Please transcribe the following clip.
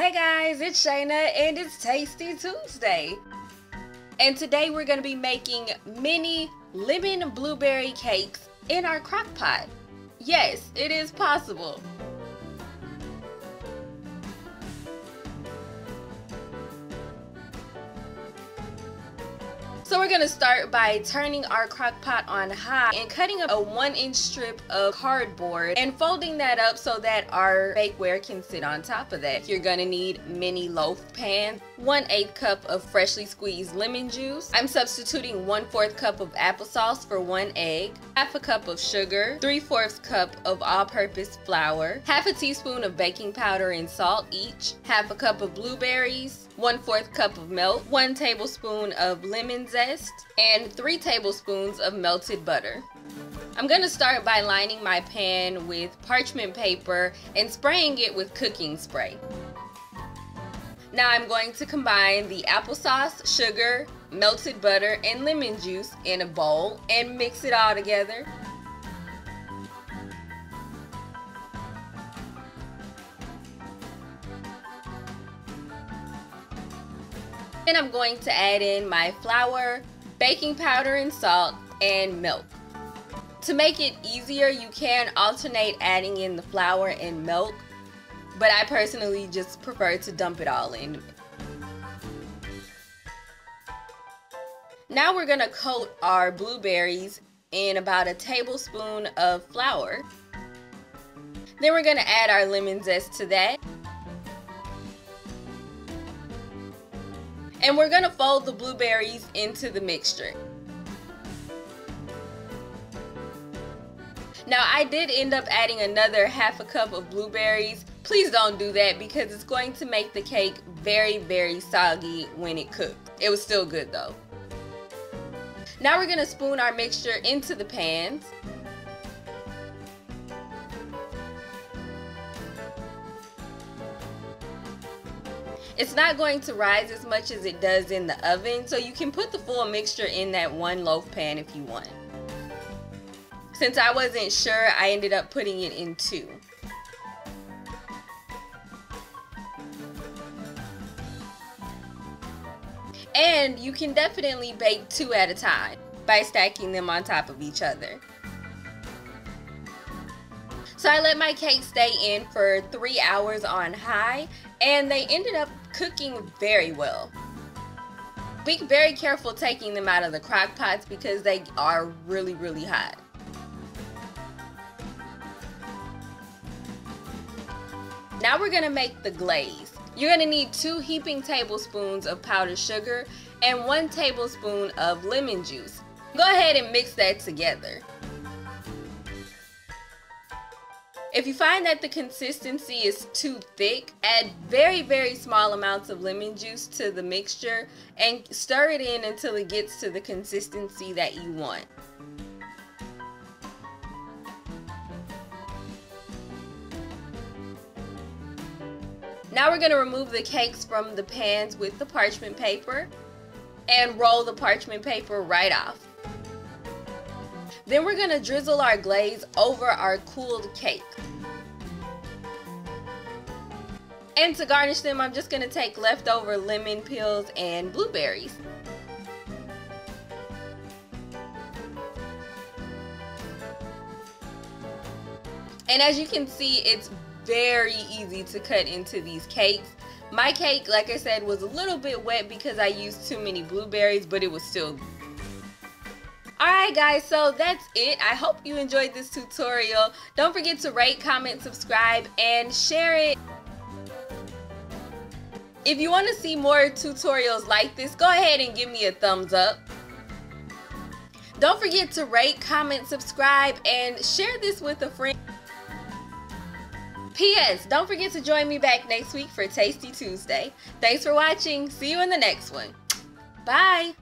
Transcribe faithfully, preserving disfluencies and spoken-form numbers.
Hey guys, it's Shayna and it's Tasty Tuesday. And today we're going to be making mini lemon blueberry cakes in our crock pot. Yes, it is possible. So we're going to start by turning our crock pot on high and cutting a one inch strip of cardboard and folding that up so that our bakeware can sit on top of that. You're going to need mini loaf pans, one eighth cup of freshly squeezed lemon juice. I'm substituting one fourth cup of applesauce for one egg, half a cup of sugar, three fourths cup of all-purpose flour, half a teaspoon of baking powder and salt each, half a cup of blueberries, one fourth cup of milk, one tablespoon of lemon zest, and three tablespoons of melted butter. I'm going to start by lining my pan with parchment paper and spraying it with cooking spray. Now I'm going to combine the applesauce, sugar, melted butter, and lemon juice in a bowl and mix it all together. Then I'm going to add in my flour, baking powder and salt, and milk. To make it easier, you can alternate adding in the flour and milk, but I personally just prefer to dump it all in. Now we're going to coat our blueberries in about a tablespoon of flour. Then we're going to add our lemon zest to that. And we're going to fold the blueberries into the mixture. Now I did end up adding another half a cup of blueberries. Please don't do that because it's going to make the cake very, very soggy when it cooks. It was still good though. Now we're going to spoon our mixture into the pans. It's not going to rise as much as it does in the oven, so you can put the full mixture in that one loaf pan if you want. Since I wasn't sure, I ended up putting it in two. And you can definitely bake two at a time by stacking them on top of each other. So I let my cake stay in for three hours on high, and they ended up cooking very well. Be very careful taking them out of the crock pots because they are really, really hot. Now we're gonna make the glaze. You're gonna need two heaping tablespoons of powdered sugar and one tablespoon of lemon juice. Go ahead and mix that together. If you find that the consistency is too thick, add very, very small amounts of lemon juice to the mixture and stir it in until it gets to the consistency that you want. Now we're going to remove the cakes from the pans with the parchment paper and roll the parchment paper right off. Then we're going to drizzle our glaze over our cooled cake. And to garnish them, I'm just going to take leftover lemon peels and blueberries. And as you can see, it's very easy to cut into these cakes. My cake, like I said, was a little bit wet because I used too many blueberries, but it was still good. Alright guys, so that's it. I hope you enjoyed this tutorial. Don't forget to rate, comment, subscribe, and share it. If you want to see more tutorials like this, go ahead and give me a thumbs up. Don't forget to rate, comment, subscribe, and share this with a friend. P S Don't forget to join me back next week for Tasty Tuesday. Thanks for watching. See you in the next one. Bye.